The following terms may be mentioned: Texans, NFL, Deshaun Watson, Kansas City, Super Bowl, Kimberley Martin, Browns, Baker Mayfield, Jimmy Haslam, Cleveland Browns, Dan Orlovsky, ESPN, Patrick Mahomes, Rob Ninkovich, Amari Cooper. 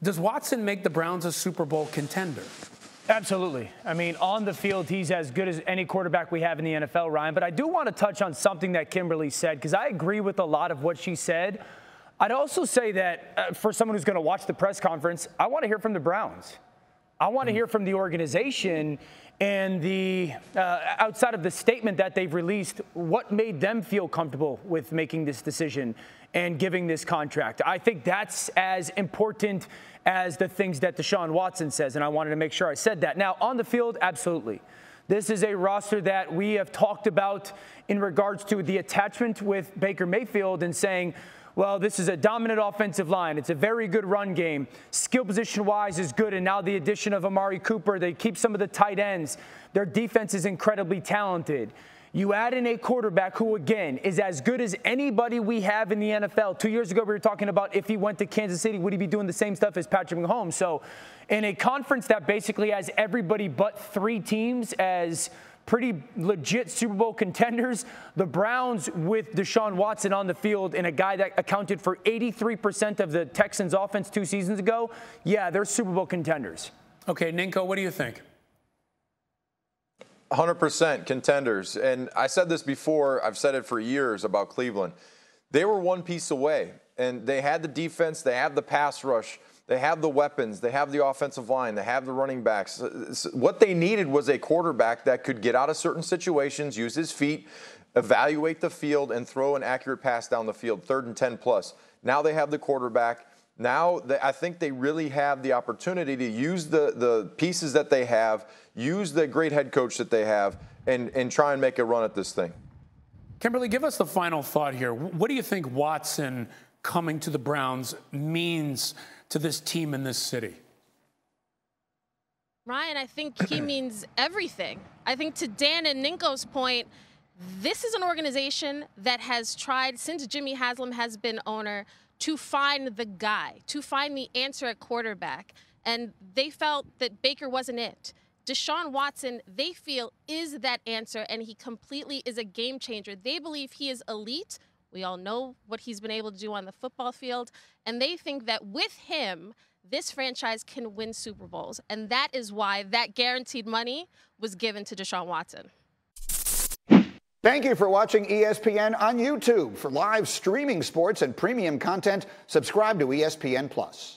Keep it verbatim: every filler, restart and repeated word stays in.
Does Watson make the Browns a Super Bowl contender? Absolutely. I mean, on the field, he's as good as any quarterback we have in the N F L, Ryan. But I do want to touch on something that Kimberly said, because I agree with a lot of what she said. I'd also say that uh, for someone who's going to watch the press conference, I want to hear from the Browns. I want to hear from the organization and the uh, outside of the statement that they've released, what made them feel comfortable with making this decision and giving this contract. I think that's as important as the things that Deshaun Watson says, and I wanted to make sure I said that. Now, on the field, absolutely. This is a roster that we have talked about in regards to the attachment with Baker Mayfield and saying, well, this is a dominant offensive line. It's a very good run game. Skill position-wise is good, and now the addition of Amari Cooper, they keep some of the tight ends. Their defense is incredibly talented. You add in a quarterback who, again, is as good as anybody we have in the N F L. Two years ago, we were talking about if he went to Kansas City, would he be doing the same stuff as Patrick Mahomes? So in a conference that basically has everybody but three teams as pretty legit Super Bowl contenders, the Browns with Deshaun Watson on the field and a guy that accounted for eighty-three percent of the Texans' offense two seasons ago, yeah, they're Super Bowl contenders. Okay, Ninko, what do you think? one hundred percent contenders. And I said this before, I've said it for years about Cleveland. They were one piece away, and they had the defense, they had the pass rush, they have the weapons. They have the offensive line. They have the running backs. What they needed was a quarterback that could get out of certain situations, use his feet, evaluate the field, and throw an accurate pass down the field, third and ten plus. Now they have the quarterback. Now they, I think they really have the opportunity to use the, the pieces that they have, use the great head coach that they have, and, and try and make a run at this thing. Kimberly, give us the final thought here. What do you think Watson coming to the Browns means to this team in this city? Ryan, I think he means everything. I think to Dan and Ninko's point, this is an organization that has tried, since Jimmy Haslam has been owner, to find the guy, to find the answer at quarterback. And they felt that Baker wasn't it. Deshaun Watson, they feel, is that answer, and he completely is a game changer. They believe he is elite. We all know what he's been able to do on the football field. And they think that with him, this franchise can win Super Bowls. And that is why that guaranteed money was given to Deshaun Watson. Thank you for watching E S P N on YouTube. For live streaming sports and premium content, subscribe to E S P N Plus.